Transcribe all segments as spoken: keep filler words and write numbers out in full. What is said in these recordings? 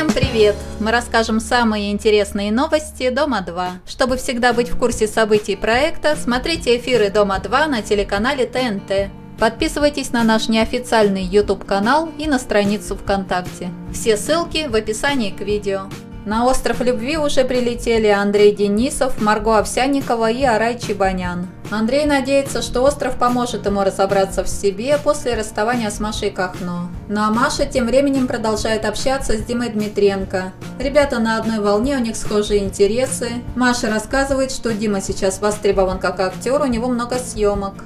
Всем привет! Мы расскажем самые интересные новости Дома два. Чтобы всегда быть в курсе событий проекта, смотрите эфиры Дома два на телеканале Т Н Т. Подписывайтесь на наш неофициальный YouTube-канал и на страницу ВКонтакте. Все ссылки в описании к видео. На «Остров любви» уже прилетели Андрей Денисов, Марго Овсянникова и Арай Чебанян. Андрей надеется, что «Остров» поможет ему разобраться в себе после расставания с Машей Кахно. Ну а Маша тем временем продолжает общаться с Димой Дмитренко. Ребята на одной волне, у них схожие интересы. Маша рассказывает, что Дима сейчас востребован как актер, у него много съемок.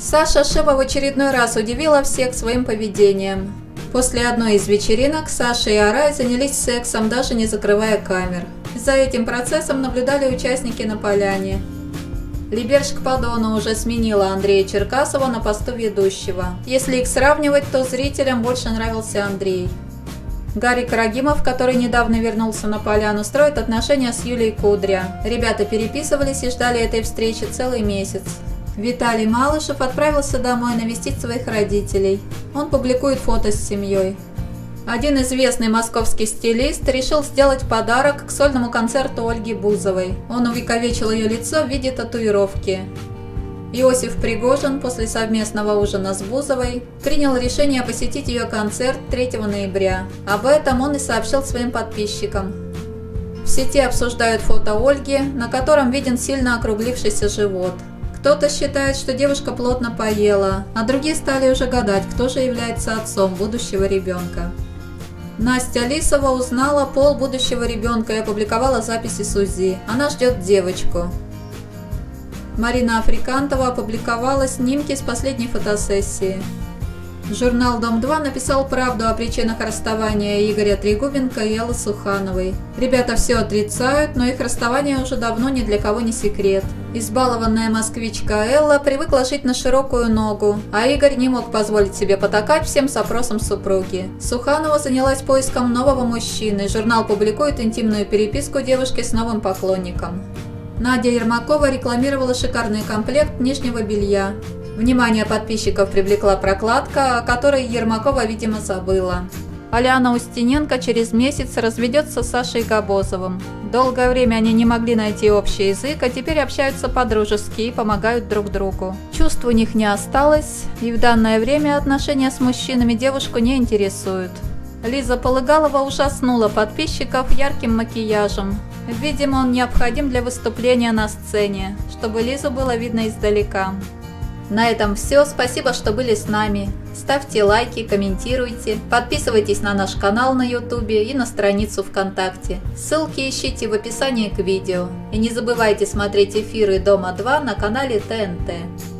Саша Шева в очередной раз удивила всех своим поведением. После одной из вечеринок Саша и Арай занялись сексом, даже не закрывая камер. За этим процессом наблюдали участники на поляне. Либерж Кпадону уже сменила Андрея Черкасова на посту ведущего. Если их сравнивать, то зрителям больше нравился Андрей. Гарик Радимов, который недавно вернулся на поляну, строит отношения с Юлей Кудря. Ребята переписывались и ждали этой встречи целый месяц. Виталий Малышев отправился домой навестить своих родителей. Он публикует фото с семьей. Один известный московский стилист решил сделать подарок к сольному концерту Ольги Бузовой. Он увековечил ее лицо в виде татуировки. Иосиф Пригожин после совместного ужина с Бузовой принял решение посетить ее концерт третьего ноября. Об этом он и сообщил своим подписчикам. В сети обсуждают фото Ольги, на котором виден сильно округлившийся живот. Кто-то считает, что девушка плотно поела, а другие стали уже гадать, кто же является отцом будущего ребенка. Настя Лисова узнала пол будущего ребенка и опубликовала записи с УЗИ. Она ждет девочку. Марина Африкантова опубликовала снимки с последней фотосессии. Журнал «Дом два» написал правду о причинах расставания Игоря Трегубенко и Эллы Сухановой. Ребята все отрицают, но их расставание уже давно ни для кого не секрет. Избалованная москвичка Элла привыкла жить на широкую ногу, а Игорь не мог позволить себе потакать всем запросам супруги. Суханова занялась поиском нового мужчины. Журнал публикует интимную переписку девушки с новым поклонником. Надя Ермакова рекламировала шикарный комплект нижнего белья. Внимание подписчиков привлекла прокладка, о которой Ермакова, видимо, забыла. Алиана Устиненко через месяц разведется с Сашей Гобозовым. Долгое время они не могли найти общий язык, а теперь общаются по-дружески и помогают друг другу. Чувств у них не осталось, и в данное время отношения с мужчинами девушку не интересуют. Лиза Полыгалова ужаснула подписчиков ярким макияжем. Видимо, он необходим для выступления на сцене, чтобы Лизу было видно издалека. На этом все. Спасибо, что были с нами. Ставьте лайки, комментируйте, подписывайтесь на наш канал на YouTube и на страницу ВКонтакте. Ссылки ищите в описании к видео. И не забывайте смотреть эфиры Дома два на канале Т Н Т.